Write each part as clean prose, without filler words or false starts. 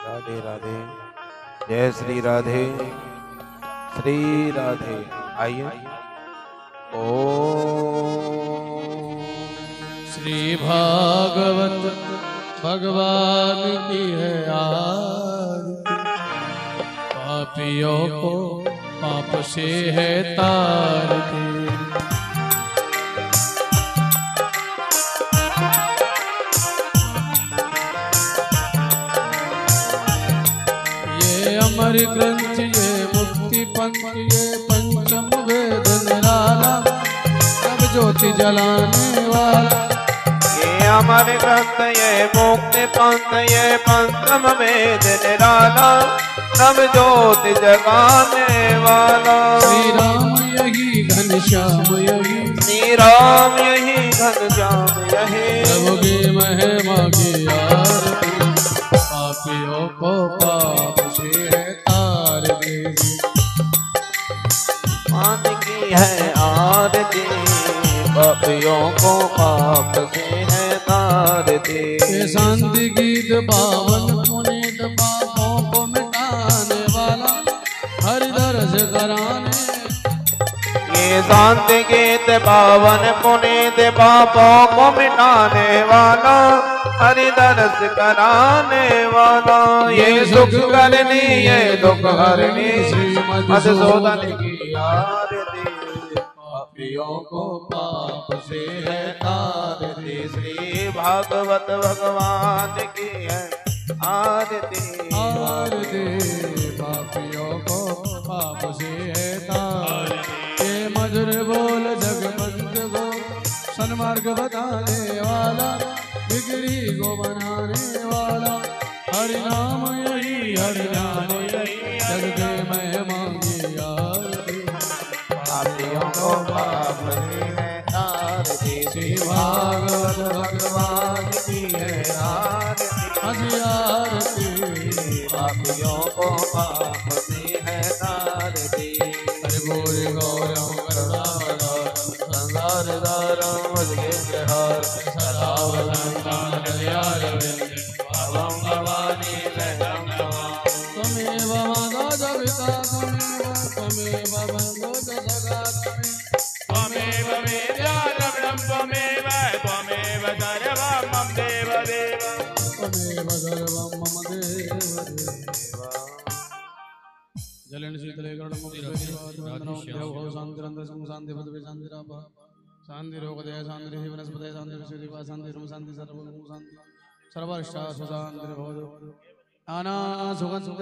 राधे राधे, जय श्री राधे। आइए ओम श्री भागवत भगवान की है आरती, पापियों को पाप से है तारती। अमर ग्रंथ ये मुक्ति पंथ ये पंचम वेद निराला, सब ज्योति जलाने वाला। ये अमर ग्रंथ ये मुक्ति पंथ ये पंचम वेद निराला, सब ज्योति जगाने वाला। श्री राम यही घनश्याम यही, श्री राम यही घनश्याम यही, रघुगे महिमा की आरती, पापियों को पाप से है आरती, पापियों को पाप से है तारती। शांति गीत पावन पुनीत, पापों को मिटाने वाला, हर दर्श कराने। ये शांति गीत पावन पुनीत, पापों को मिटाने वाला, हर दर्श कराने वाला। ये सुख करनी ये दुख हरनी, मधुसूदन की आरती, पापियों को पाप से है तारती। श्री भागवत भगवान की है आरती, आरती पापियों को पाप से है तारती। मधुर बोल जगवंत को सन्मार्ग बताने वाला, बिगड़ी को बनाने वाला, हरि नाम यही हरि नाम यही, जगते महिमा की आरती, पापियों को पाप से है तारती। श्री भागवत भगवान की है आरती, आरती पापियों को पाप से है तारती। हरि बोल गौरव करनावतार, संसार दारा मजगे प्रहार, सदावधान कल्याण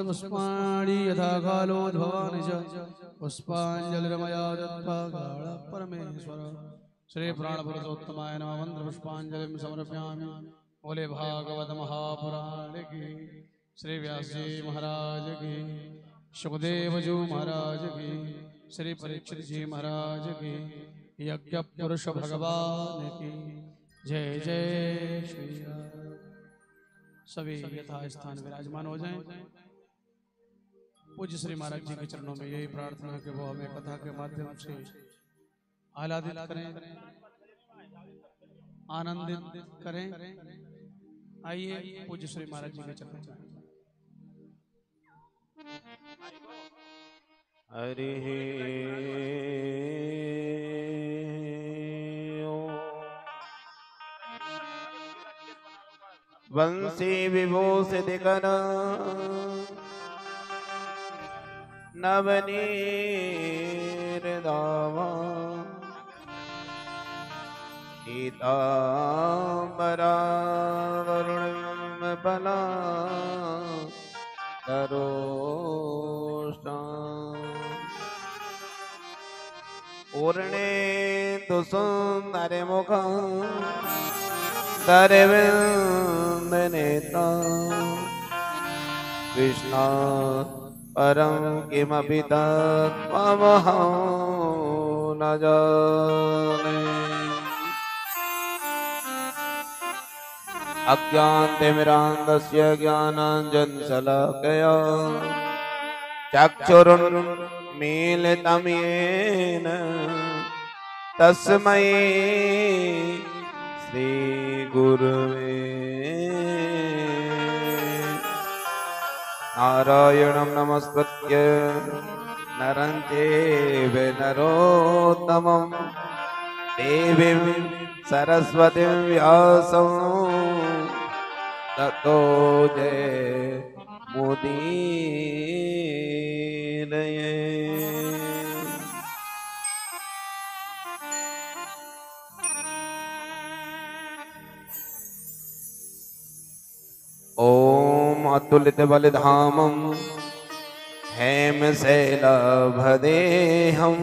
पुष्पाणि यथा कालो भवानिज, पुष्पांजलिरमया दत्वा गाढा परमेश्वर। श्री प्राणपुरुषोत्तमाय नमः। मंत्र पुष्पांजलिं समर्पयामि। बोले भागवत महापुराण की, श्री व्यास जी महाराज की, सुखदेव जी महाराज की, श्री परीक्षित जी महाराज की, यज्ञ पुरुष भगवान की जय। जय श्री राम। सभी यथा स्थान विराजमान हो जाएं। पूज्य श्री महाराज जी के चरणों में यही प्रार्थना है कि वो हमें कथा के माध्यम से आह्लादित करें, आनंदित करें। आइए पूज्य श्री महाराज जी के चरणों में। हरि वंशी विभूषित कना, नवनीर दावा, पीताम्बरा वरुणम बला तरोष्टां, पूर्णे तु सुंदर मुखं दर्विन्द नेत्रं, कृष्णा परं किमपि तत्त्वमहं न जाने। अज्ञानतिमिरान्धस्य ज्ञानाञ्जनशलाकया, चक्षुरुन्मीलितं येन तस्मै श्री गुरुवे नारायणं नमस्कृत्य नरं चैव नरोत्तमं देवीं सरस्वतीं व्यासं ततो जयमुदीरये। ओम अतुलित बलिधामं हेम शैलभदेहं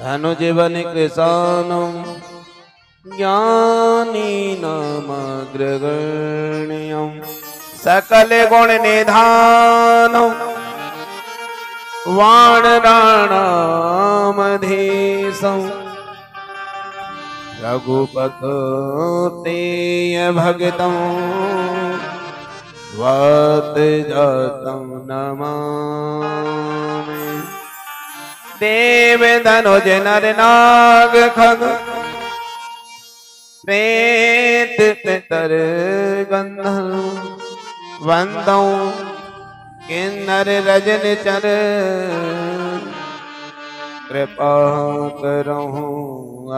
धनुजबलिकृशानं ज्ञानिनामग्रगण्यं सकलगुणनिधानं वानराणामधीशं रघुपते भगतं वत्सजतं नमामि। देवधनुज नर नाग खग प्रेत पितर गन्धर्व वन्दौ किन्नर रजन चर कृपा करहु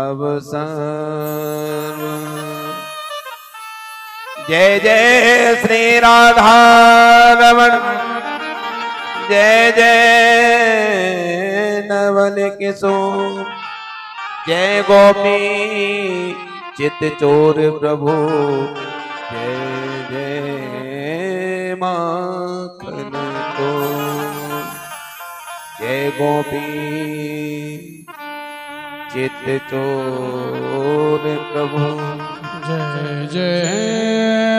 अवसर। जय जय श्री राधा रमण जय जय नवल किशोर जय गोपी चित चोर प्रभु जय जय माखन को जय गोपी चित चोर प्रभु जय जय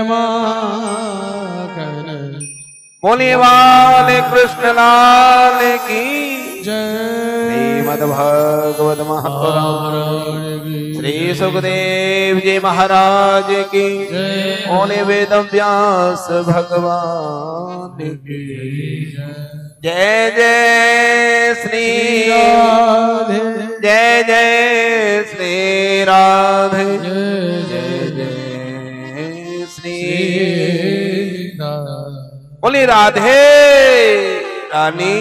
माखन। बोले वाले कृष्ण लाल की जय। श्रीमद्भागवत महापुराण श्री सुखदेव जी महाराज की जय। बोले वेद व्यास भगवान की जय। जय जय श्री राधे जय जय श्री राधे जय जय श्री राधे। बोलिए राधे रानी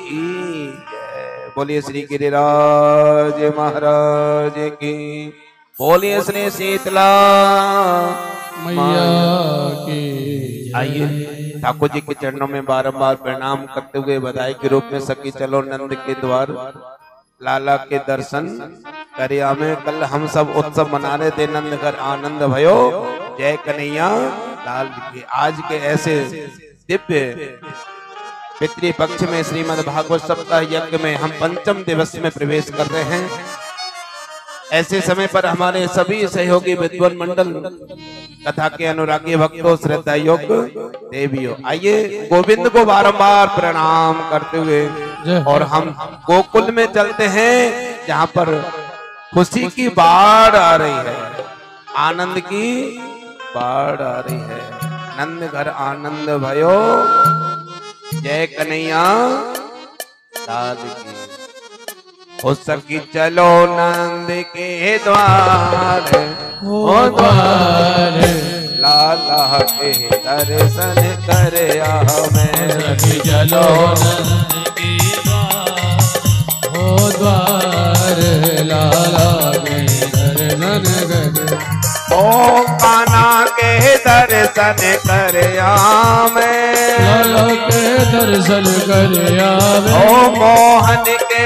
की जय। बोलिए श्री गिरिराज महाराज की। बोलिए श्री शीतला मैया की। आइए ठाकुर जी के चरणों में बारंबार प्रणाम करते हुए बधाई के रूप में सखी चलो नंद के द्वार लाला के दर्शन करिया में कल हम सब उत्सव मना रहे थे। नंद कर आनंद भयो जय कन्हैया लाल के। आज के ऐसे दिव्य पितृ पक्ष में श्रीमद् भागवत सप्ताह यज्ञ में हम पंचम दिवस में प्रवेश कर रहे हैं। ऐसे समय पर हमारे सभी सहयोगी विद्वान मंडल कथा के अनुरागी भक्तों श्रद्धा योग्य देवियों आइए गोविंद को बारंबार प्रणाम करते हुए और हम गोकुल में चलते हैं जहाँ पर खुशी की बाढ़ आ रही है, आनंद की बाढ़ आ रही है। नंद घर आनंद भयो जय कन्हैया लाल की। हो सखी चलो नंद के द्वार हो द्वार लाला के दर्शन कर हमें। सखी चलो नंद के द्वार हो द्वार लाला के दर्शन कर ओ काना के दर्शन कर हमें। लाला के दर्शन कर हमें ओ मोहन के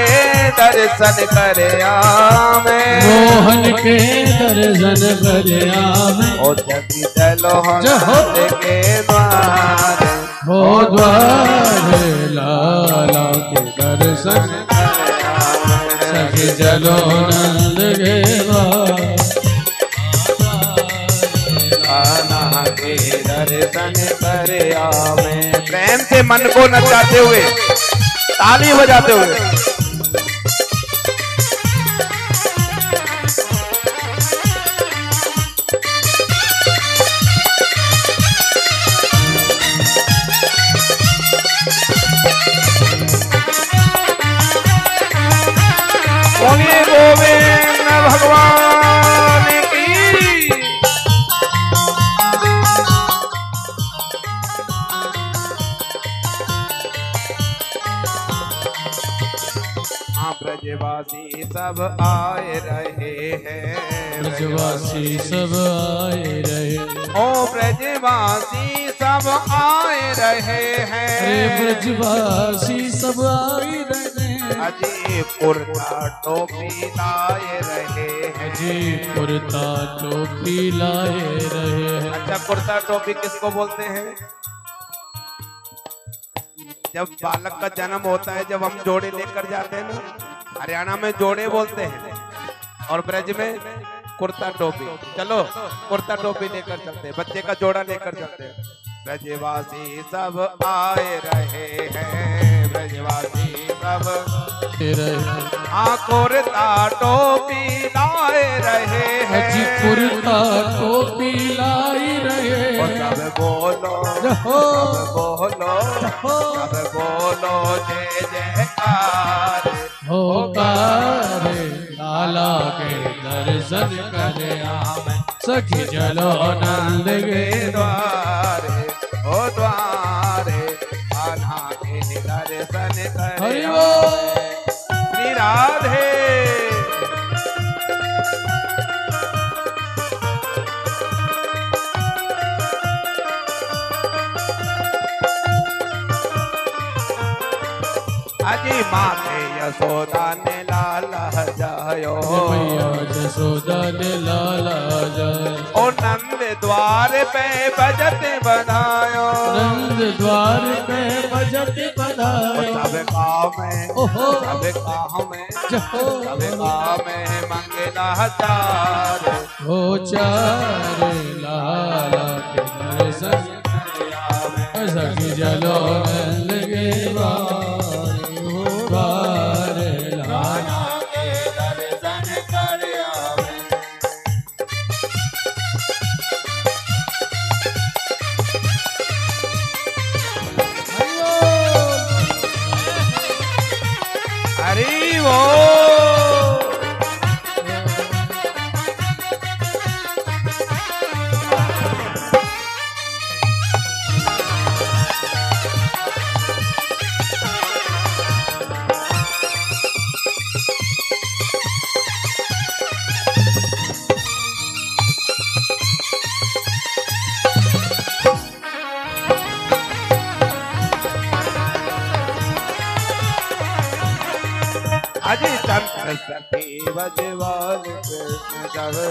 दर्शन कर हमें। मोहन के दर्शन कर हमें ओ जगी चलो नंद के द्वार हो द्वार लाला के दर्शन कर हमें। सखी चलो नंद के द्वार लाला के दर्शन कर हमें। प्रेम से मन को नचाते हुए ताली बजाते हुए गोविंद भगवान ब्रजवासी सब आए रहे हैं, ब्रजवासी सब आए रहे, ओ ब्रजवासी सब आए रहे हैं, ब्रजवासी सब आए रहे, अजी कुर्ता टोपी लाए रहे हैं, अजी कुर्ता टोपी लाए रहे हैं। अच्छा कुर्ता टोपी किसको बोलते हैं? जब बालक का जन्म होता है, जब हम जोड़े लेकर जाते हैं ना, हरियाणा में जोड़े बोलते हैं और ब्रज में कुर्ता टोपी। चलो कुर्ता टोपी लेकर चलते हैं, बच्चे का जोड़ा लेकर चलते हैं। ब्रजवासी सब आए रहे हैं, ब्रजवासी सब आए रहे हैं, हाँ कुर्ता टोपी लाए रहे हैं, कुर्ता टोपी लाए रहे हैं। बोलो बोलो बोलो जय जयकार हो कारे लाला के दर्शन करे आम सखी चलो नंद के द्वारे, हो द्वारे आना के दर्शन करे श्री राधे। अजी माथे यशोदा ने लाला जायो, यशोदा ने लाला जायो, ओ नंद द्वार पे बजट बधायो, नंद द्वार पे बजट बधायो, सब गाँव में मंगला चार, हो चार लाला के दर्शन सखी चलो नंद के द्वार,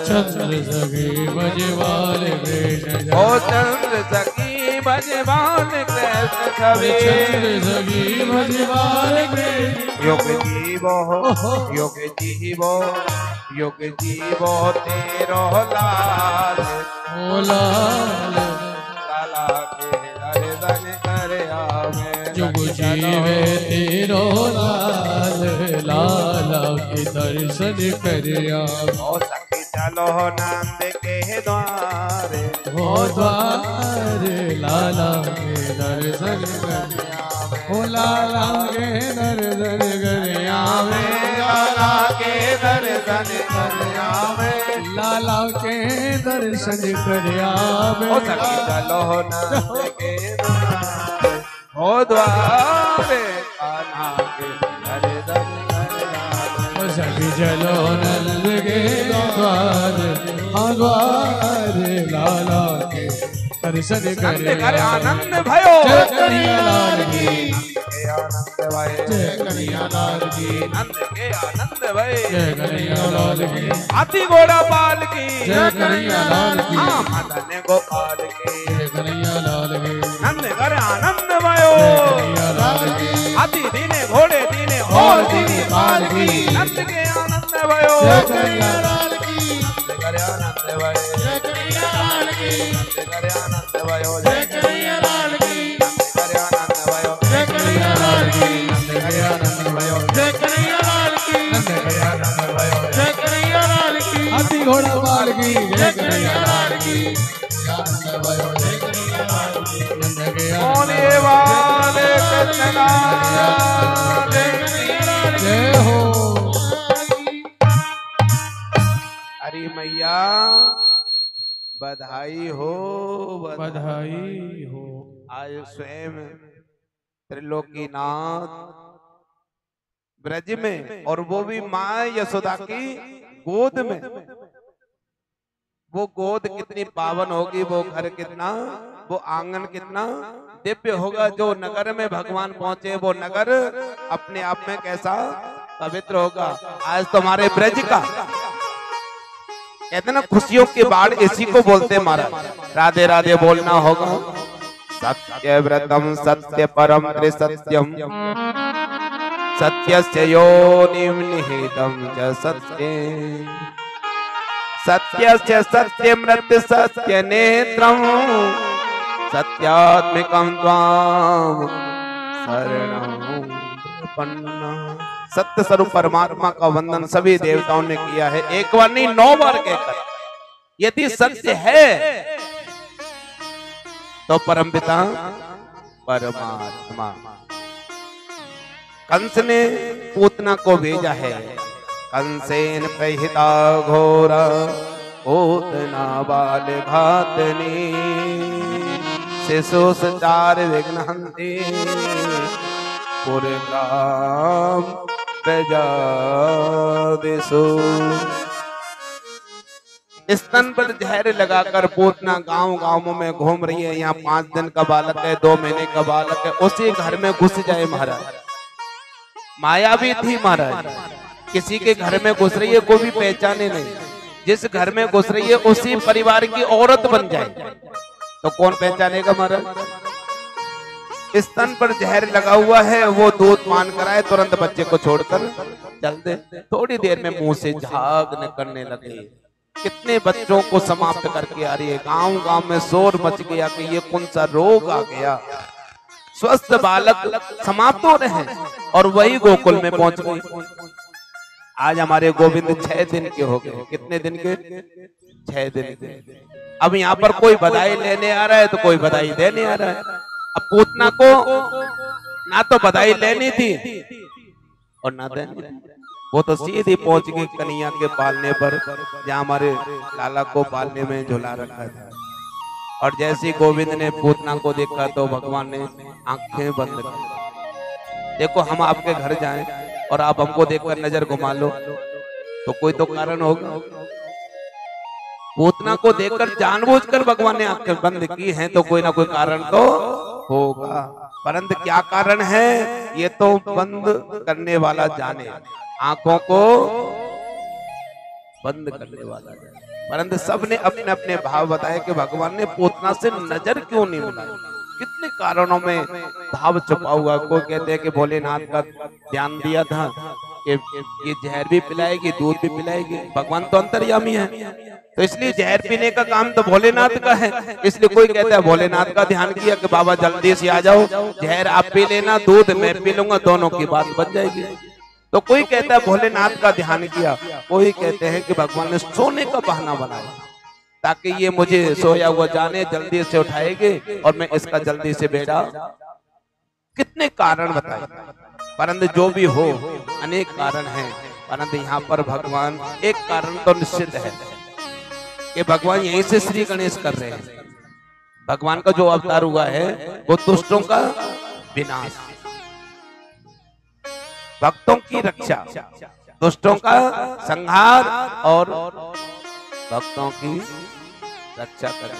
चंद्र सखी बजवाल कृष्ण, ओ चंद्र सखी बजवाल कृष्ण कवि, चंद्र सखी बजवाल कृष्ण, योग जीवो तेरो लाल, ओ लाल लाला के दर्शन करे आवे, योग जीवे तेरो लाल लाला के दर्शन करे आवे, चलो नंद के द्वारे, हो द्वारे लाला के दर्शन करे आवे, हो लाला के दर्शन करे आवे, लाला के दर्शन करे आवे, लाला के दर्शन करे आवे, चलो नंद के द्वारे, हो द्वारे आना के दर्शन करे आवे, सखी चलो नंद के द्वार लाला के दर्शन करे आनंद भयो, जय कन्हैया लाल की आनंद भाई, जय कन्हैया लाल की आनंद के आनंद भाई, जय कन्हैया लाल की हाथी घोड़ा पाल की, जय कन्हैया लाल की माता ने गोपाल की, जय कन्हैया लाल की नंद करे आनंद भयो, कन्हैया लाल की हाथी दीने घोड़े दीने और दीने पाल की, नंद के आनंद भयो, जय कन्हैया लाल घोड़ा बाल की, जय कन्हैया लाल की आनंद भयो, जय कन्हैया लाल की नंद के आने वाले कृष्णा, जय कन्हैया लाल की जय हो। हरि मैया बधाई हो, बधाई हो। आज स्वयं त्रिलोकीनाथ ब्रज में, और वो भी माँ यशोदा की गोद में। वो गोद कितनी पावन होगी, वो घर कितना, वो आंगन कितना दिव्य होगा। जो नगर में भगवान पहुंचे वो नगर अपने आप में कैसा पवित्र होगा। आज तुम्हारे ब्रज का कहते ना खुशियों की बाढ़, इसी को बोलते महाराज। राधे राधे बोलना होगा। सत्य व्रतम सत्य परम त्रिसत्यम सत्यस्य योनिं निहितं च सत्ये सत्यस्य सत्यमृत सत्य नेत्रम सत्यात्मिकं त्वां शरणं प्रपन्ना। सत्य स्वरूप परमात्मा का वंदन सभी देवताओं ने किया है, एक बार नहीं 9 बार कहकर। यदि सत्य है तो परमपिता परमात्मा। कंस ने पूतना को भेजा है, कंसेन प्रहिता घोरा पूतना बाल घातनी शिशुसचार विघ्नहन्ति पुरगाम प्रजादिषु। स्तन पर जहर लगाकर पूतना गांव गांवों में घूम रही है। यहाँ 5 दिन का बालक है, 2 महीने का बालक है, उसी घर में घुस जाए महाराज। माया भी थी महाराज, किसी के घर में घुस रही है को भी पहचाने नहीं। जिस घर में घुस रही है उसी परिवार की औरत बन जाए तो कौन पहचानेगा महाराज। स्तन पर जहर लगा हुआ है, वो दूध मान कराए, तुरंत बच्चे को छोड़कर चल दे। थोड़ी देर में मुंह से झाग निकलने लगे। कितने बच्चों को समाप्त करके आ रही है। गांव गांव में शोर मच गया कि ये कौन सा रोग आ गया। स्वस्थ बालक समाप्त हो रहे हैं और वही गोकुल में पहुंच गए। आज हमारे गोविंद 6 दिन के हो गए। कितने दिन के? 6 दिन। अब यहाँ पर कोई बधाई लेने आ रहा है तो कोई बधाई देने आ रहा है। अब पूतना को ना तो बधाई लेनी थी और ना देनी, वो तो सीधी पहुंच गई कन्हैया के पालने पर, जहाँ हमारे लाला को पालने में झुला रखा था। और जैसे गोविंद ने पूतना को देखा तो भगवान ने आंखें बंद कर दी। देखो हम आपके घर जाए और आप हमको देखकर नजर घुमा लो तो कोई तो कारण होगा। पूतना को देखकर जानबूझकर भगवान ने आंखें बंद की हैं तो कोई ना कोई कारण तो होगा, परंतु क्या कारण है ये तो बंद करने वाला जाने। आंखों को बंद करने वाला जाने, परंतु सबने अपने अपने भाव बताए कि भगवान ने पूतना से नजर क्यों नहीं मिलाई। कितने कारणों में भाव छुपा हुआ। कोई कहते हैं कि भोलेनाथ का ध्यान दिया था कि ये जहर भी पिलाएगी दूध भी पिलाएगी। भगवान तो अंतर्यामी है तो इसलिए जहर पीने का काम तो भोलेनाथ का है। इसलिए कोई कहता है भोलेनाथ का ध्यान किया कि बाबा जल्दी से आ जाओ, जहर आप पी लेना, दूध मैं पी लूंगा, दोनों की बात बन जाएगी। तो कोई कहता है भोलेनाथ का ध्यान किया, कोई कहते हैं कि भगवान ने सोने का बहाना बनाया ताकि ये मुझे सोया हुआ जाने, जल्दी से उठाएंगे और मैं इसका जल्दी से बेड़ा। कितने कारण बताए, परंतु जो भी हो अनेक कारण हैं, परंतु यहाँ पर भगवान एक कारण तो निश्चित है कि भगवान यहीं से श्री गणेश कर रहे हैं। भगवान का जो अवतार हुआ है वो दुष्टों का विनाश, भक्तों की रक्षा, दुष्टों का संहार और भक्तों की रक्षा करें।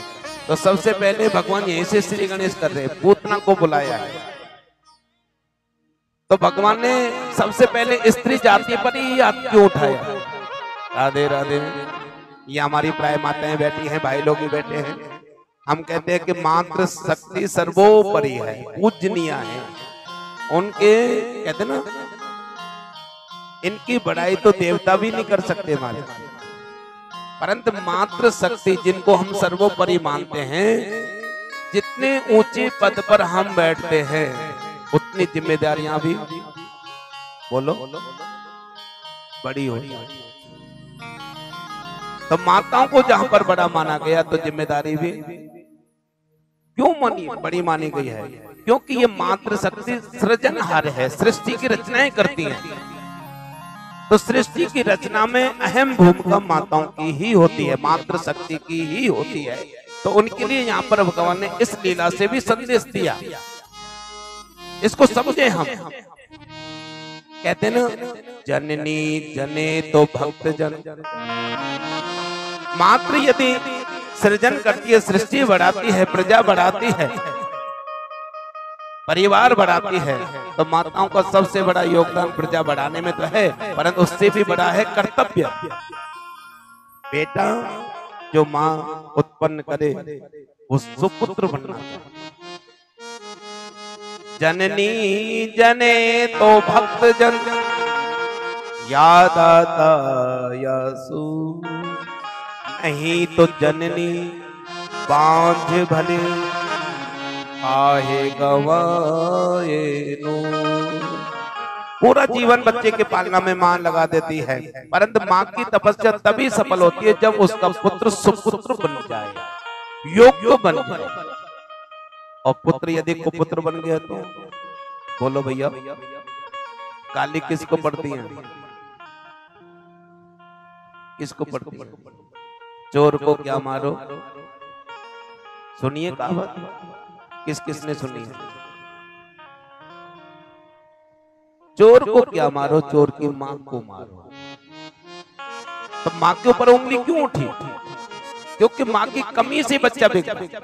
तो सबसे पहले भगवान यहीं से श्री गणेश कर रहे हैं। पूतना को बुलाया है तो भगवान ने सबसे पहले स्त्री जाति पर ही याद क्यों उठाया। राधे राधे। ये हमारी प्राय माताएं बैठी हैं, भाई लोग भी बैठे हैं। हम कहते हैं कि मात्र शक्ति सर्वोपरि है, पूजनीय है। उनके कहते ना इनकी बड़ाई तो देवता भी नहीं कर सकते हमारे, परंतु मात्र शक्ति जिनको हम सर्वोपरि मानते हैं, जितने ऊंचे पद पर हम बैठते हैं उतनी जिम्मेदारियां भी बोलो बड़ी हो। तो माताओं को जहां पर बड़ा माना गया तो जिम्मेदारी भी क्यों मानी बड़ी मानी गई है, क्योंकि ये मात्र शक्ति सृजनहार है, सृष्टि की रचनाएं करती है। तो सृष्टि की रचना में अहम भूमिका माताओं की ही होती है, मातृ शक्ति की ही होती है। तो उनके लिए यहाँ पर भगवान ने इस लीला से भी संदेश दिया। इसको समझे हम। कहते ना जननी जने तो भक्त जन, मात्र यदि सृजन करती है, सृष्टि बढ़ाती है, प्रजा बढ़ाती है, परिवार बढ़ाती है, तो माताओं का सबसे बड़ा योगदान प्रजा बढ़ाने में तो है, परंतु उससे भी बड़ा है कर्तव्य। बेटा जो माँ उत्पन्न करे वो सुपुत्र बनना चाहिए। जननी जने तो भक्त जन, या दाता या सू नहीं तो जननी बांझ भले आहे गवाए नो। पूरा जीवन बच्चे के पालना में मां लगा देती है, परंतु मां की तपस्या तभी सफल होती है जब उसका पुत्र सुपुत्र बन जाए, योग्य बन जाए। और पुत्र यदि कुपुत्र बन गया तो बोलो भैया गाली किसको पड़ती है? किसको पड़ती है? चोर को क्या मारो। सुनिए कहावत, किस किसने सुनी है? चोर को क्या मारो, चोर की मां को मारो। तो मां के ऊपर उंगली क्यों उठी? क्योंकि मां की कमी से बच्चा बिगड़ा।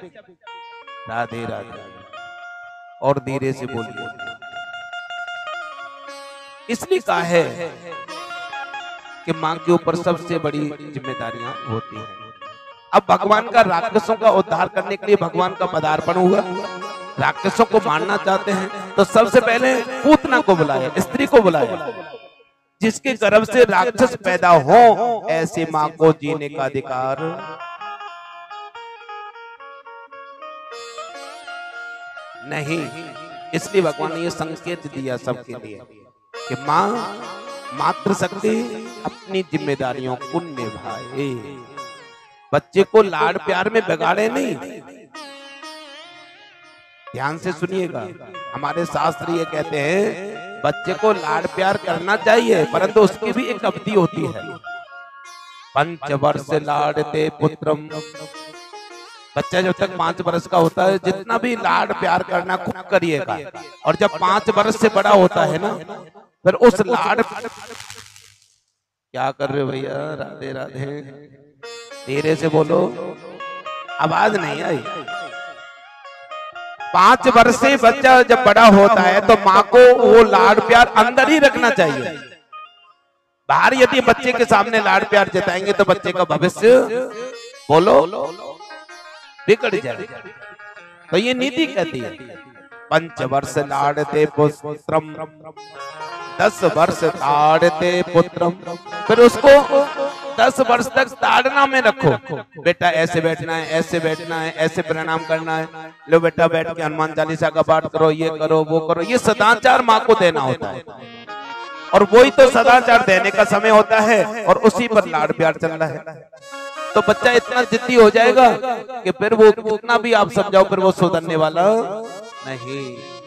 राधे राधे और धीरे से बोलिए। इसलिए कहा है कि मां के ऊपर सबसे बड़ी जिम्मेदारियां होती हैं। अब भगवान का राक्षसों का उद्धार करने के लिए भगवान का पदार्पण हुआ। राक्षसों को मारना चाहते हैं तो सबसे पहले पूतना को बुलाया, स्त्री को बुलाया, जिसके गर्भ से राक्षस पैदा हो। ऐसी मां को जीने का अधिकार। नहीं, इसलिए भगवान ने ये संकेत दिया सबके लिए कि मां मातृशक्ति अपनी जिम्मेदारियों को निभाए, बच्चे को लाड़ प्यार में बिगाड़े नहीं। ध्यान से सुनिएगा, हमारे शास्त्र ये कहते हैं बच्चे को लाड़ प्यार करना चाहिए, परंतु उसकी भी एक अवधि होती है। 5 वर्ष लाड़ते पुत्रम, बच्चा जब तक 5 वर्ष का होता है जितना भी लाड प्यार करना खुद करिएगा। और जब 5 वर्ष से बड़ा होता है ना, फिर उस लाड क्या कर रहे हो भैया? राधे राधे धीरे से बोलो, आवाज नहीं आई। 5 वर्ष से बच्चा जब बड़ा होता है तो माँ को वो लाड प्यार अंदर ही रखना चाहिए। बाहर यदि बच्चे के सामने लाड प्यार जताएंगे तो बच्चे का भविष्य बोलो बिगड़ जाए। तो ये नीति कहती है 5 वर्ष लाड़ते पुत्रम, 10 वर्ष ताड़ते पुत्रम, फिर उसको 10 वर्ष तक ताड़ना में रखो। बेटा ऐसे बैठना है, ऐसे बैठना है, ऐसे प्रणाम करना है, लो बेटा बैठ के हनुमान चालीसा का पाठ करो, ये करो वो करो। ये सदाचार माँ को देना होता है, और वही तो सदाचार देने का समय होता है, और उसी पर लाड़ प्यार चल रहा है। तो बच्चा इतना जिद्दी हो जाएगा कि फिर वो कितना भी आप समझाओ फिर वो सुधरने वाला नहीं।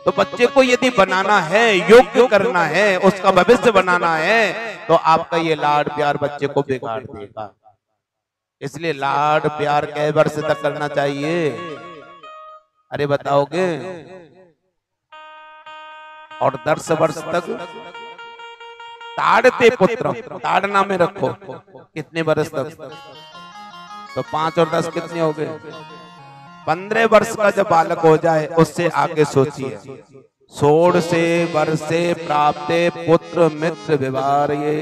तो बच्चे को यदि बनाना है, योग्य करना है, उसका भविष्य बनाना है, तो आपका ये लाड प्यार बच्चे को बिगाड़ देगा। इसलिए लाड प्यार कई वर्ष तक करना चाहिए? अरे बताओगे? और 10 वर्ष तक ताड़ते पुत्र, ताड़ना में रखो। कितने वर्ष तक? तो 5 और 10 कितने हो गए? 15 वर्ष का जब बालक हो जाए उससे आगे सोचिए। 16 वर्षे प्राप्ते पुत्र मित्र विवार्ये।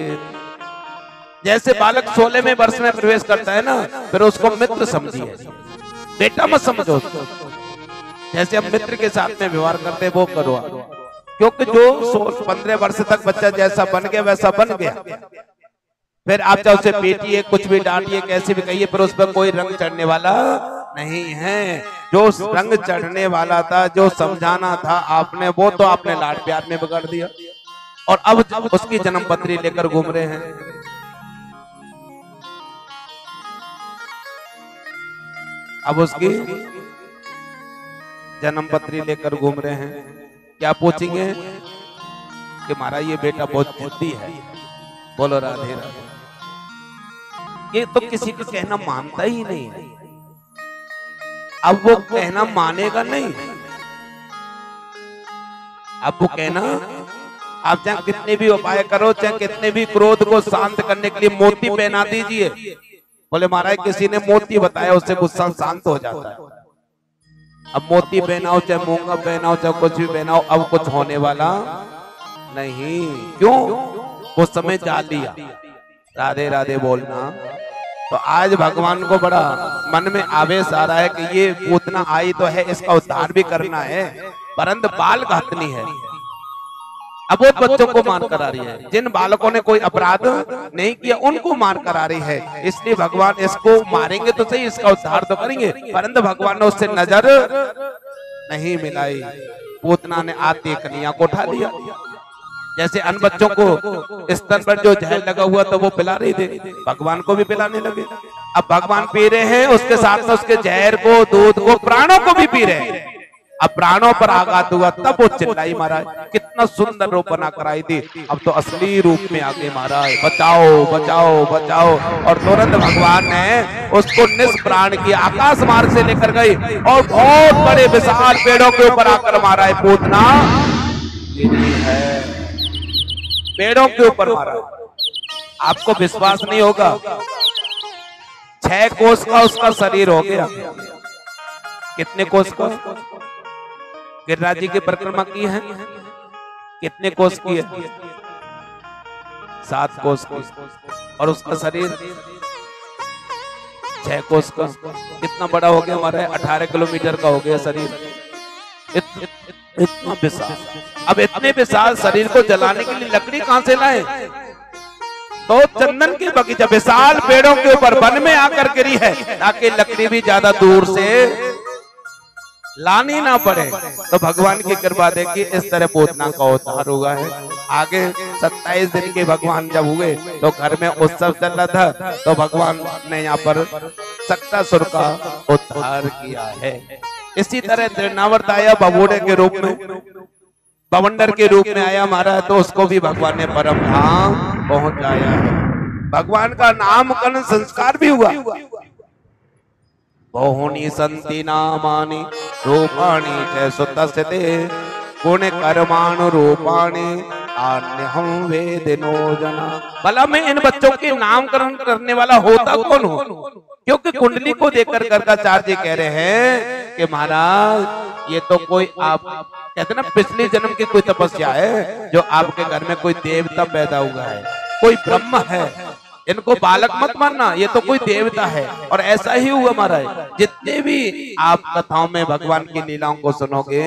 जैसे बालक 16वें वर्ष में प्रवेश करता है ना, फिर उसको मित्र समझिए, बेटा मत समझो। जैसे हम मित्र के साथ में व्यवहार करते हैं वो करो, क्योंकि जो 15 वर्ष तक बच्चा जैसा बन गया वैसा बन गया। फिर आप चाहे उसे पीटिए, कुछ भी डांटिए, कैसे भी कहिए, पर उस पर कोई रंग चढ़ने वाला नहीं है। जो रंग चढ़ने वाला था, जो समझाना था आपने, वो तो आपने लाड़ प्यार में बिगाड़ दिया। और अब उसकी जन्म पत्री लेकर घूम रहे हैं। अब उसकी जन्म पत्री लेकर घूम रहे हैं। क्या पूछेंगे कि महाराज ये बेटा बहुत बुद्धि है। बोलो राधे राधे। ये तो किसी को कहना मानता ही नहीं है। अब वो कहना मानेगा नहीं, अब वो कहना आप चाहे कितने भी उपाय करो, चाहे कितने भी क्रोध को शांत करने के लिए मोती पहना दीजिए। बोले महाराज किसी ने मोती बताया उससे गुस्सा शांत हो जाता है। अब मोती पहनाओ चाहे मूंगा पहनाओ चाहे कुछ भी पहनाओ, अब कुछ होने वाला नहीं। क्यों? वो समय जा लिया। राधे राधे बोलना। तो आज भगवान को बड़ा मन में आवेश आ रहा है कि ये पूतना आई तो है, इसका उद्धार भी करना है, परंतु बाल घातनी है। अब वो बच्चों को मार करा रही है, जिन बालकों ने कोई अपराध नहीं किया उनको मार करा रही है। इसलिए भगवान इसको मारेंगे तो सही, इसका उद्धार तो करेंगे, परंतु भगवान ने उससे नजर नहीं मिलाई। पूतना ने आते कन्या को उठा लिया। जैसे अन बच्चों को इस स्तर पर जो जहर लगा हुआ तो वो पिला रही थी, भगवान को भी पिलाने लगे। अब भगवान पी रहे हैं, उसके साथ में उसके जहर को, दूध को, प्राणों को भी पी रहे हैं। अब प्राणों पर आघात हुआ तब वो चिल्लाई, महाराज कितना सुंदर रूप बना कराई थी, अब तो असली रूप में आ गए महाराज, बचाओ बचाओ बचाओ। और तुरंत भगवान ने उसको निष्प्राण किया, आकाश मार्ग से लेकर गई और बहुत बड़े विशाल पेड़ों के ऊपर आकर मारा है। पूतना पेड़ों के ऊपर मारा। आपको विश्वास नहीं होगा, 6 कोस का उसका शरीर हो गया। कितने कोस का? गिरिराज जी की परिक्रमा की है, कितने कोस की है? 7 कोस की। और उसका शरीर 6 कोस का कितना बड़ा हो गया हमारा? 18 किलोमीटर का हो गया शरीर, इतना विशाल। अब इतने विशाल शरीर को जलाने के लिए लकड़ी कहां से लाए? तो चंदन के बगीचा विशाल पेड़ों के ऊपर वन में आकर गिरी है, ताकि लकड़ी भी ज्यादा दूर से लानी ना पड़े। तो भगवान की कृपा देखिए, इस तरह पूतना का उद्धार हुआ है। आगे 27 दिन के भगवान जब हुए तो घर में उत्सव चल रहा था, तो भगवान ने यहाँ पर शक्तासुर का उद्धार किया है। इसी तरह त्रिनावर्त आया बबूड़े के रूप में, बवंडर के रूप में आया हमारा, तो उसको भी भगवान ने परम धाम पहुंचाया है। भगवान का नामकरण संस्कार भी हुआ। बहुनी संति नामानि रूपाणि च सुतस्ते गुण कर्माणु रूपाणि आन्यहं वेदिनो जना। भला मैं इन बच्चों के नामकरण करने वाला होता कौन हो? क्योंकि कुंडली को देखकर गर्गाचार्य जी कह रहे हैं कि महाराज ये तो कोई आप कहते ना पिछले जन्म की कोई तपस्या है, जो आपके घर में कोई देवता पैदा हुआ है, कोई ब्रह्म है, इनको बालक मत मानना, ये तो कोई देवता है। और ऐसा ही हुआ महाराज। जितने भी आप कथाओं में भगवान की लीलाओं को सुनोगे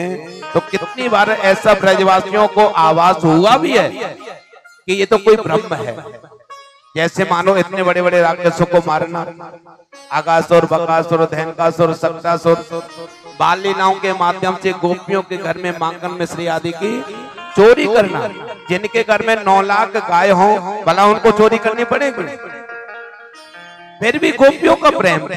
तो कितनी बार ऐसा ब्रजवासियों को आवाज हुआ भी है कि ये तो कोई ब्रह्म है। जैसे मानो इतने बड़े बड़े राक्षसों को मारना, आकासुर, बकासुर, धैनकासुर, शक्तासुर, बाल लीलाओं के माध्यम से गोपियों के घर में मांगन मिश्री आदि की चोरी करना। जिनके घर में 9 लाख गाय हो, भला उनको चोरी करनी पड़ेगी? फिर भी गोपियों का प्रेम,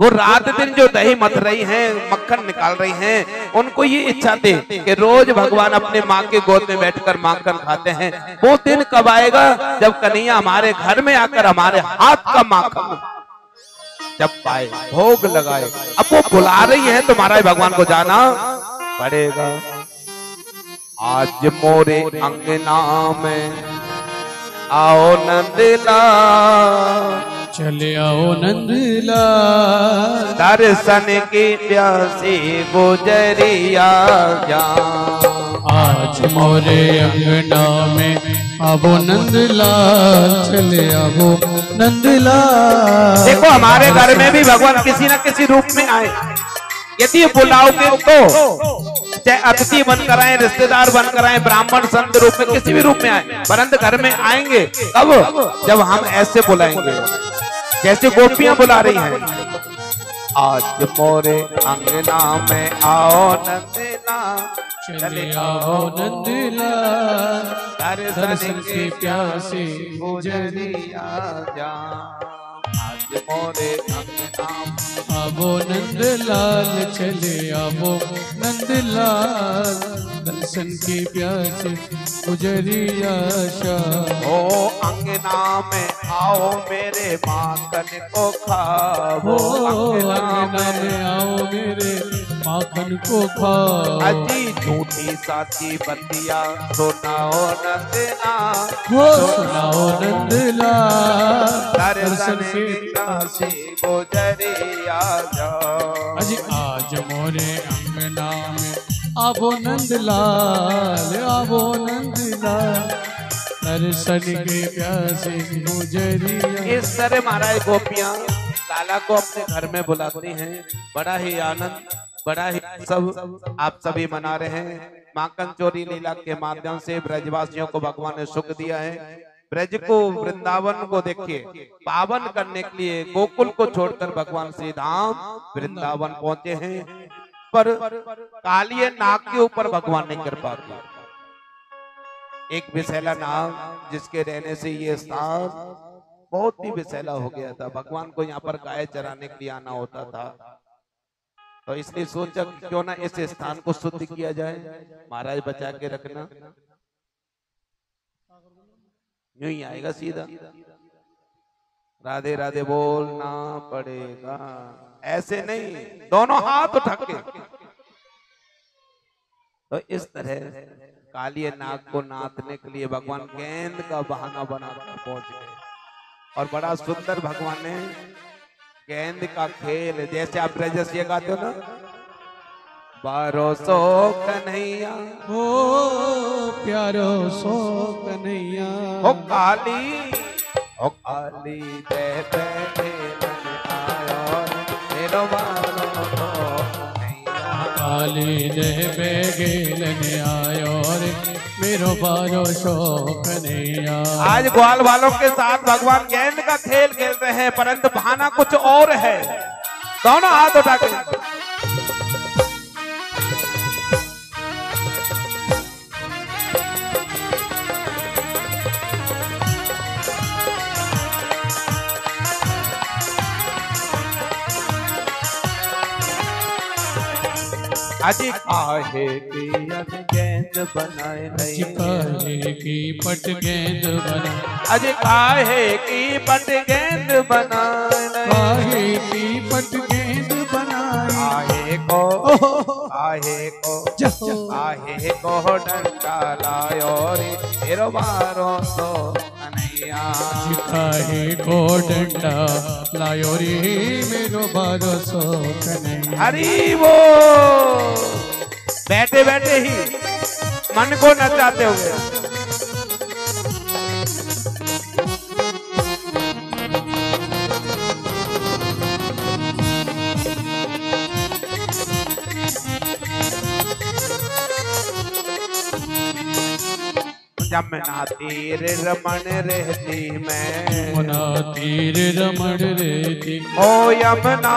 वो रात दिन जो दही मथ रही हैं, मक्खन निकाल रही हैं, उनको ये इच्छा दे कि रोज भगवान अपने माँ के गोद में बैठकर माखन खाते हैं। वो दिन कब आएगा जब कन्हैया हमारे घर में आकर हमारे हाथ का माखन जब पाए, भोग लगाए। अब वो बुला रही है तो महाराज भगवान को जाना पड़ेगा। आज मोरे अंगना में आओ नंदला, चले आओ नंदला, दर्शन की प्यासी गुजरिया जान। आज मोरे अंगना में आओ नंदला, चले आओ नंदला। देखो हमारे घर में भी भगवान किसी न किसी रूप में आए, यदि बुलाओगे तो चाहे अतिथि बनकर आए, रिश्तेदार बनकर आए, ब्राह्मण, संत रूप में, किसी भी रूप में आए, परंतु घर में आएंगे कब? जब हम ऐसे बुलाएंगे जैसे गोपियां बुला रही हैं। आज मोरे अंगना में आओ नंदना, चले आओ नंदना, दर्शन की प्यासी गुजरिया जान। आज मोरे अंगना आवो नंदलाल, चले आवो नंदलाल, दर्शन की प्यासी गुजरिया जान। ओ अंगना में आओ मेरे माखन को खाओ, अंगना में आओ मेरे माखन को खाओ। अजी झूठी साथी बंदिया सुनाओ नंदना हो सुनाओ नंदना दर्शन से गोजरे आजा आज आज मोरे अंगना में आवो नंदलाल दर्शन के प्यासे गुजरिया। इस तरह महाराज गोपियाँ लाला को अपने घर में बुलाती हैं। बड़ा ही आनंद बड़ा ही सब आप सभी मना रहे हैं। माखन चोरी लीला के माध्यम से ब्रजवासियों को भगवान ने सुख दिया है। ब्रज को वृंदावन को देखिए पावन करने के लिए गोकुल को छोड़कर भगवान श्री धाम वृंदावन पहुंचे हैं। पर कालिए नाग के ऊपर भगवान ने कृपा की। एक विषैला नाग जिसके रहने से ये स्थान बहुत ही विषैला हो गया था। भगवान को यहाँ पर गाय चराने के लिए आना होता था तो इसलिए सोचा क्यों ना इस स्थान को शुद्ध किया जाए। महाराज बचा के रखना यूं ही आएगा सीधा। राधे राधे बोलना पड़ेगा ऐसे नहीं दोनों हाथ उठा के। तो इस तरह कालिए नाग को नाथने के लिए भगवान गेंद का बहाना बनाकर पहुंच गए। और बड़ा सुंदर भगवान ने गेंद का खेल जैसे आप रजस्वी गाते हो ना बारो सो कन्हैया हो प्यारो सो कन्हैया ओ काली जय आयो काली जय बेगेल आयो मेरो बारो सो कन्हैया। आज ग्वाल वालों के साथ भगवान गेंद का खेल खेल रहे हैं परंतु बहाना कुछ और है। दोनों हाथ उठा के अजी काहे की गेंद बनाए अजी काहे की पट गेंद बनाए अजी काहे की पट गेंद बनाए काहे की पट गेंद बनाए काहे को डंडा लायो रे मेरो बारो सो कन्हैया काहे को डंडा लायो रे मेरो बारो सो कन्हैया। हरि बोल। बैठे बैठे ही मन को नचाते हुए जमुना तीर रमण रहती मैं यमुना तीर रमण रहती ओ यमुना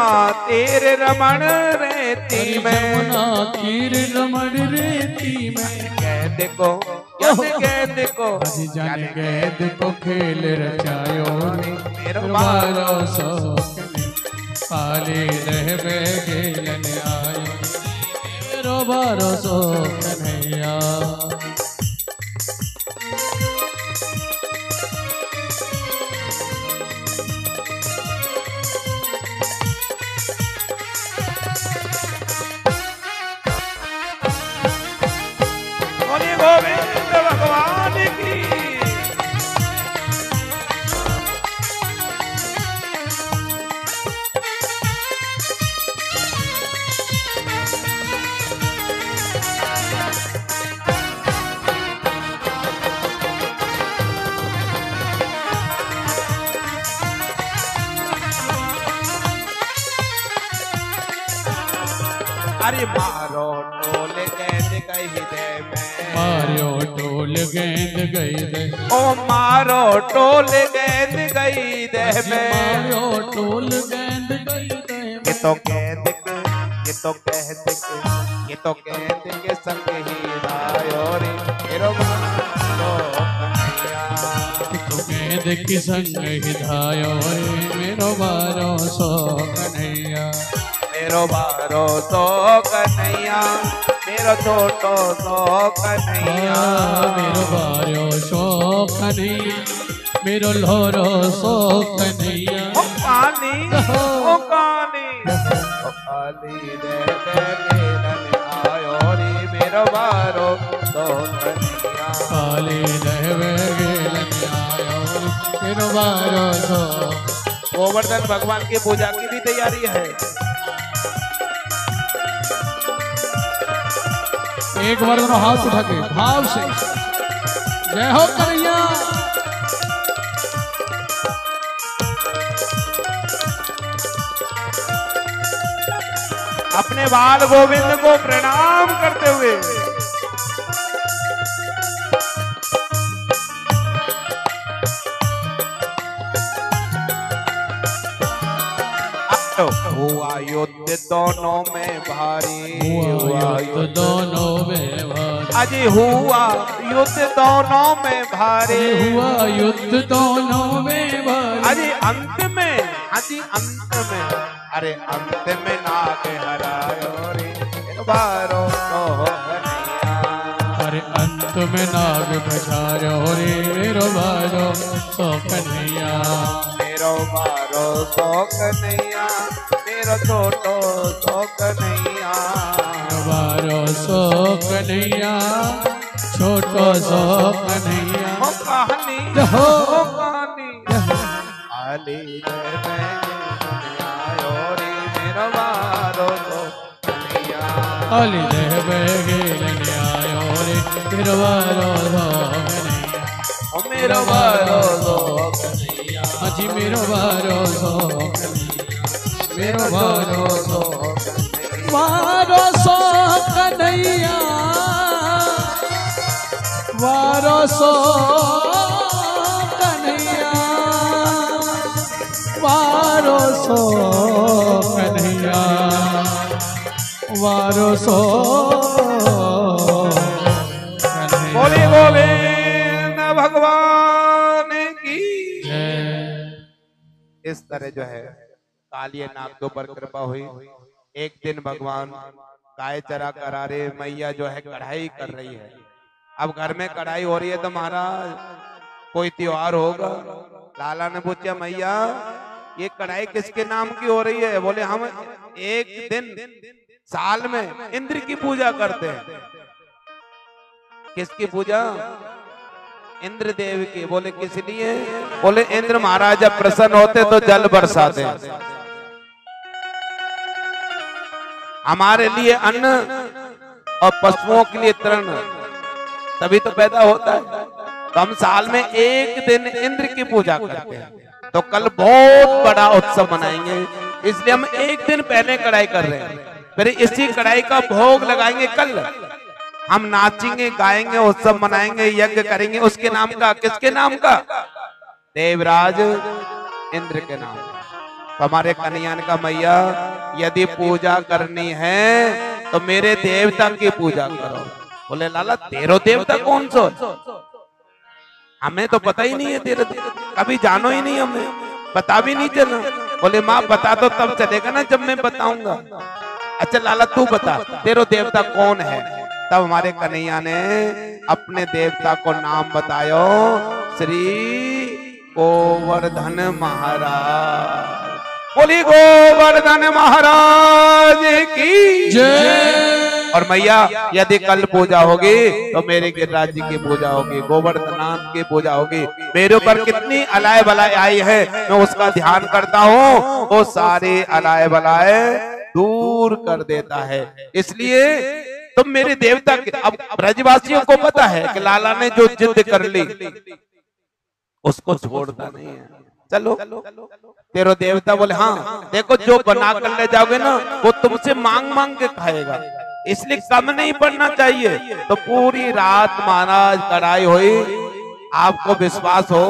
तीर रमण रहती मैं यमुना तीर रमण रहती मैं गेंद को गेंद को जाने गेंद को खेल रचायो ने मेरो बारो सो काली रहबे खेलन आयो मेरो बारो सो कन्हैया। अरे मारो टोल गेंद गई दे मारो टोल गेंद गई दे ओ मारो टोल गेंद गई दे मारो टोल गेंद गई दे ये तो गेंद ये तो गेंद ये तो गेंद के संग ही रायो रे मेरो बारो सो तो गेंद के संग ही धायो रे मेरो बारो सो कन्हैया मेरो बारो सो कन्हैया मेरो छोटो सो कन्हैया मेरो बारो सो कन्हैया मेरो लोरो सो कन्हैया ओ काली दे दे मेलन आयो रे। रवारो सोनिया काली रहवे गोवर्धन भगवान के पूजा की भी तैयारी है। एक बार दोनों हाथ उठा के भाव से जय हो कन्हैया। अपने बाल गोविंद को प्रणाम करते हुए हुआ युद्ध दोनों में भारी, हुआ युद्ध दोनों में भारी, अजी हुआ युद्ध दोनों में भारी, हुआ युद्ध दोनों में भारी, अजी अंत में, अजी अंत में, अरे अंत में नाग हरायो रे बारो सोहनिया, अरे अंत में नाग बजायो रे मेरो बारो सोहनिया, मेरो बारो सोहनिया, मेरो छोटो सोहनिया, बारो सोहनिया, छोटो सोहनिया, ओ कहानी हो कहानी आले रे अली रह बेगेल न्यायो रे मेरो बारो सोहनिया, ओ मेरो बारो सोहनिया, अजी मेरो बारो सोहनिया, मेरो बारो सोहनिया, बारो सोहनिया, बारो सोहनिया, बारो सोहनिया, वारो सो बोले गोविंद भगवान की। इस तरह जो है कालिया नाग के ऊपर कृपा हुई। एक दिन भगवान गाय चरा करा रहे, मैया जो है कढ़ाई कर रही है। अब घर में कढ़ाई हो रही है तो महाराज कोई त्योहार होगा। लाला ने पूछा मैया ये कढ़ाई किसके नाम की हो रही है? बोले हम एक दिन साल में इंद्र की पूजा करते हैं। किसकी पूजा? इंद्र देव की। बोले किस लिए? बोले इंद्र महाराज जब प्रसन्न होते तो जल बरसाते, हमारे लिए अन्न और पशुओं के लिए तृण, तभी तो पैदा होता है। तो हम साल में एक दिन इंद्र की पूजा करते हैं, तो कल बहुत बड़ा उत्सव मनाएंगे, इसलिए हम एक दिन पहले कढ़ाई कर रहे हैं। फिर इसी कढ़ाई का भोग लगाएंगे, कल हम नाचेंगे गाएंगे उत्सव मनाएंगे यज्ञ करेंगे उसके नाम का। किसके नाम का? देवराज इंद्र के नाम। हमारे कन्हैयान का मैया यदि पूजा करनी है तो मेरे देवता की पूजा करो। बोले लाला तेरो देवता कौन सो? हमें तो पता ही नहीं है, तेरे कभी जानो ही नहीं, हमें पता भी नहीं चला। बोले माँ बता तो तब चलेगा ना जब मैं बताऊंगा। अच्छा लाला तू बता तेरो देवता कौन है? तब हमारे कन्हैया ने अपने देवता को नाम बतायो श्री गोवर्धन महाराज। बोली गोवर्धन महाराज की जय। और मैया यदि कल पूजा होगी तो मेरे गिरिराज जी की पूजा होगी, गोवर्धनाथ की पूजा होगी। मेरे ऊपर कितनी अलाय बलाय आई है, मैं उसका ध्यान करता हूँ, वो सारी अलाय बलाय दूर कर देता है। इसलिए तुम तो मेरे देवता के। अब ब्रजवासियों को पता है कि लाला ने जो जिद कर ली उसको छोड़ता नहीं है। चलो तेरो देवता। बोले हाँ देखो जो बना कर ले जाओगे ना वो तुमसे मांग मांग के खाएगा, इसलिए कम नहीं पड़ना चाहिए। तो पूरी रात महाराज कढ़ाई हुई। आपको विश्वास हो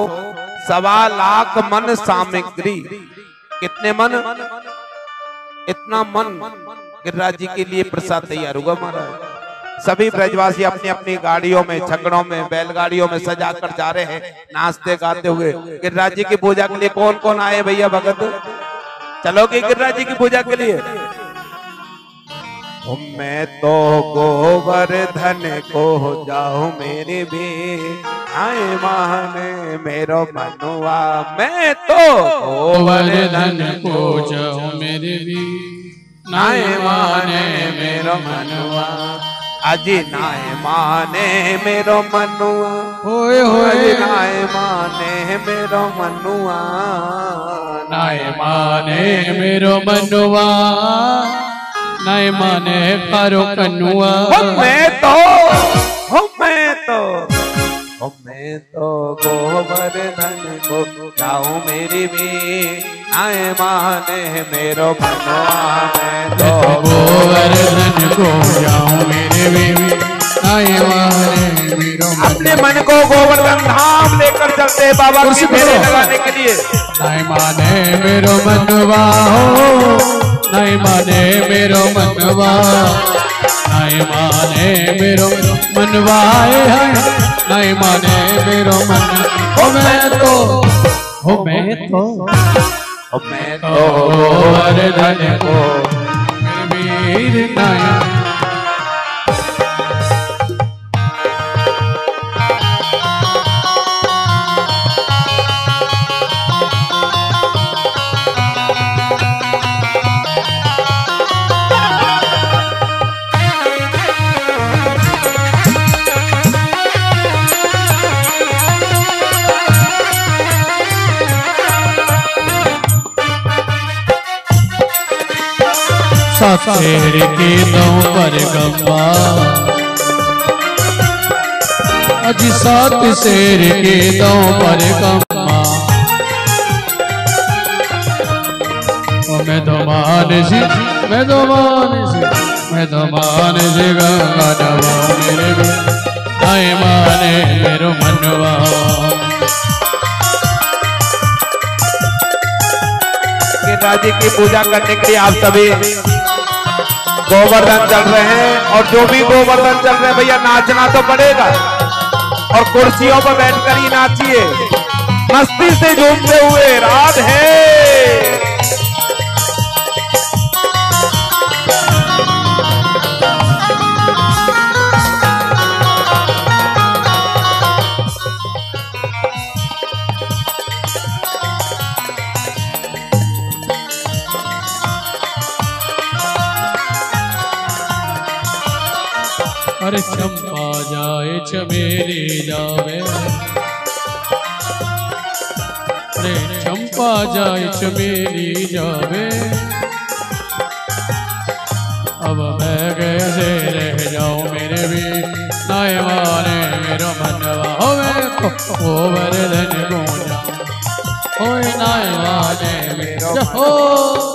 1.25 लाख मन सामग्री। कितने मन? इतना मन गिरिराज जी के लिए प्रसाद तैयार होगा। महाराज सभी ब्रजवासी अपनी अपनी गाड़ियों में छकड़ों में बैलगाड़ियों में सजा कर जा रहे हैं नाचते गाते हुए। गिरिराज जी की पूजा के लिए कौन कौन आए भैया भगत? चलोगे गिरिराज जी की पूजा के लिए? मैं तो गोवर्धन को जाऊं मेरे भी आए माने मेरो मनुआ, मैं तो गोवर्धन को जाऊं मेरे भी आए माने मेरो मनुआ, अज नाए माने मेरो मनुआ, होए होए नाए माने मेरो मनुआ, नाए माने मेरो मनुआ, नाए माने कारो कनुआ। मैं तो गोवर्धन को जाऊँ मेरी भी नाए माने मेरो मनुआ, मैं तो गोवर्धन को जाऊँ मेरी भी नाए माने मेरो। अपने मन को गोवर्धन धाम लेकर चलते बाबा कुर्सी मेले लगाने के लिए। नाए माने मेरो मनुआ, नाए माने मेरो मनुआ, नाए माने मेरो मनवाए हैं, नाए माने मेरो मन। मैं तो गोवर्धन को वीर नाया। शेर के दम पर गंगा अज सात, शेर के दम पर गंगा मैं तो मान जी गंगा नवा मेरे भी आए माने मेरो मनवा। राजे की पूजा करने के लिए आप सभी गोवर्धन चल रहे हैं, और जो भी गोवर्धन चल रहे हैं भैया नाचना तो पड़ेगा, और कुर्सियों पर बैठकर ही नाचिए मस्ती से झूमते हुए। रात है चंपा जाए चमेली जावे, अरे चंपा जाए चमेली जावे, अब मैं कैसे रह जाऊं मेरे भी नाए माने मेरो मनवा। हो मैं गोवर्धन को जाऊं, हो नाए माने मेरो मनवा।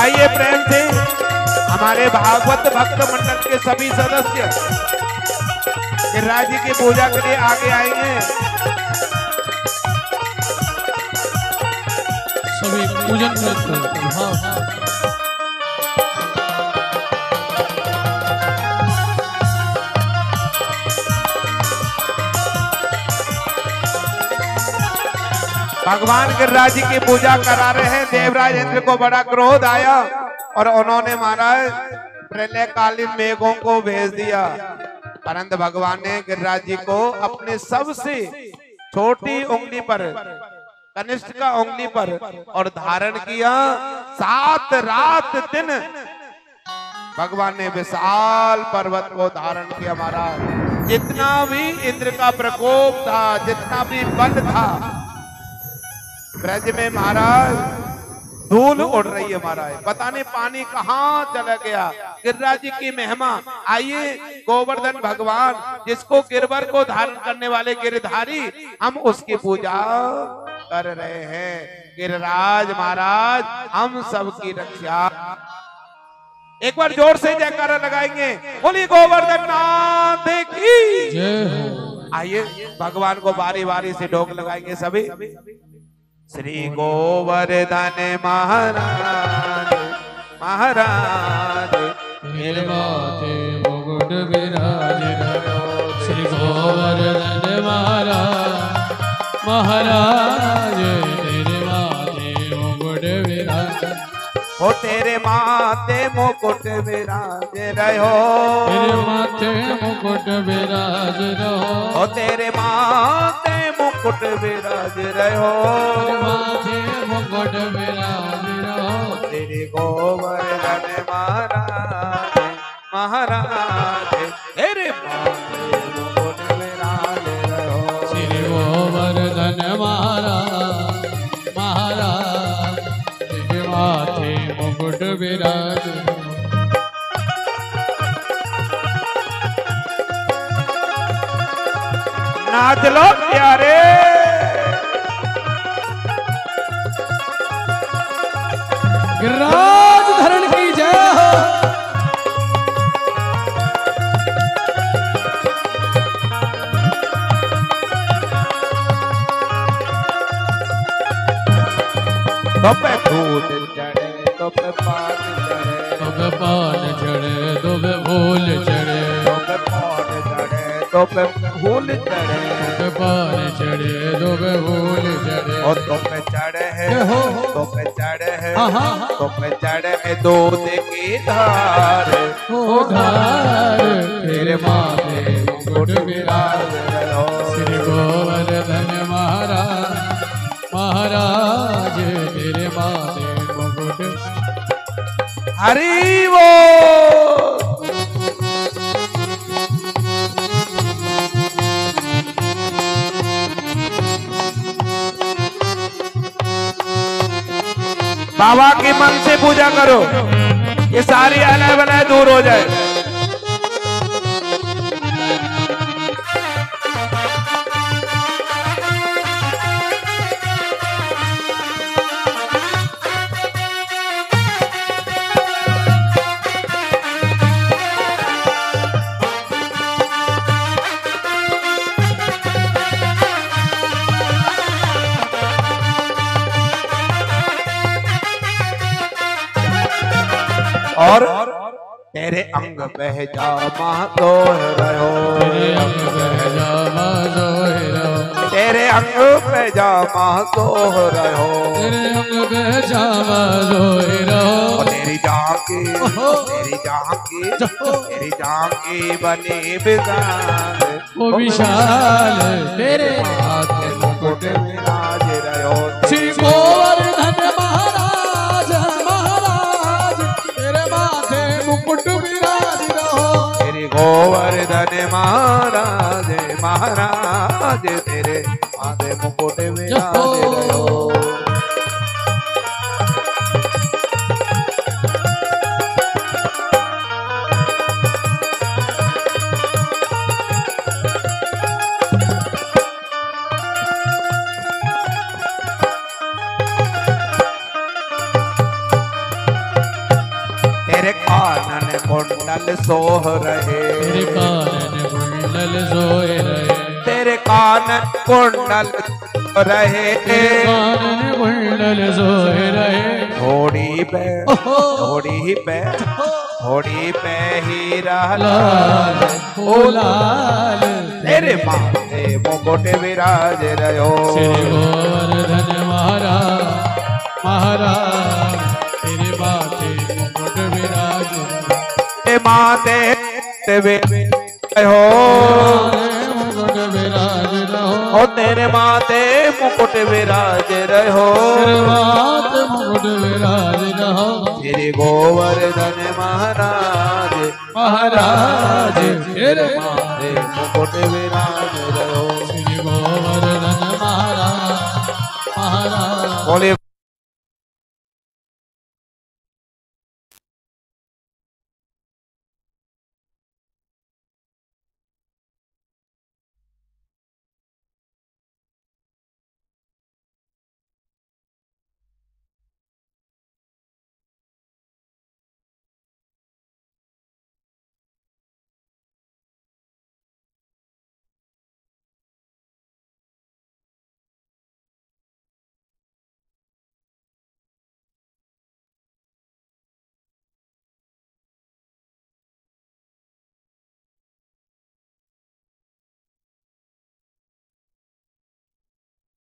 आइए प्रेम से हमारे भागवत भक्त मंडल के सभी सदस्य गिरिराज जी की पूजा के लिए आगे आएंगे। सभी पूजन करते हैं। भगवान गिरिराज जी की पूजा करा रहे हैं। देवराज इंद्र को बड़ा क्रोध आया और उन्होंने महाराज प्रलयकालीन मेघों को भेज दिया, परंतु भगवान ने गिरिराज जी को अपने सबसे छोटी उंगली पर, कनिष्ठ का उंगली पर, और धारण किया। 7 रात दिन भगवान ने विशाल पर्वत को धारण किया। महाराज जितना भी इंद्र का प्रकोप था, जितना भी बल था, ब्रज में महाराज धूल उड़ रही है। महाराज पता नहीं पानी कहाँ चला गया। गिरिराज जी की महिमा। आइए गोवर्धन भगवान जिसको गिरवर को धारण करने वाले गिरधारी, हम उसकी पूजा कर रहे हैं। गिरिराज महाराज हम सबकी रक्षा। एक बार जोर से जयकारा लगाएंगे, बोलिए गोवर्धन नाथ की। आइए भगवान को बारी बारी से ढोक लगाएंगे सभी। श्री गोवर्धन महाराज महाराज निर्माते मुकुट विराज। श्री गोवर्धन महाराज महाराज निर्माते मुकुट विराज। हो तेरे माते मुकुट विराज रहो, तेरे माते मुकुट विराज रहो, हो तेरे माते मुकुट मुकुट विराज रहो, मुकुट विराज रहो श्री गोवर्धन महाराज महाराज, तेरे मुकुट विराज रहो श्री गोवर्धन महाराज महाराज, तेरे माथे मुकुट विराज। नाच लो प्यारे, गिरिराज धरण की जय हो। दोपे भूल चढ़े दोपे पान चढ़े, दोपे पान चढ़े दोपे भूल चढ़े, दोपे पान चढ़े दोपे भूल चढ़े, दोपहर चढ़े दोपहर भूल चढ़े, और दोपहर चढ़े है दोपहर चढ़े है दोपहर चढ़े है दूध की धार ओ धार, तेरे माथे मुकुट विराज रहो श्री गोवर्धन महाराज महाराज, तेरे माथे मुकुट। हरि वो बाबा के मन से पूजा करो, ये सारी अलग अलग दूर हो जाए। तेरे अंग पहजामा सोह रहो, तेरे अंग पहजामा सोह रहो, तेरे अंग पहजामा सोह रहो, तेरे अंग पहजामा सोह रहो, तेरी झांकी तेरी झांकी तेरी झांकी बने विशाल वो विशाल, तेरे माथे मुकुट विराज रहो श्री गोवर्धन महाराज महाराज, तेरे माथे मुकुट गोवर्धन महाराज महाराज, तेरे माथे मुकुट विराज रहो। तेरे कानन कुंडल सोह रहे, तेरे कानन कुंडल सोए रहे, तेरे कानन कुंडल रहे, तेरे कानन कुंडल सोए रहे, थोड़ी पे हीरा लाल ओ लाल, तेरे माथे मुकुट विराज रहो श्री गोवर्धन महाराज महाराज, तेरे माथे मुकुट विराज माथे मुकुट विराज रहो, तेरे माथे मुकुट विराज रहो, माथे मुकुट विराज रहो श्री गोवर्धन महाराज महाराज, तेरे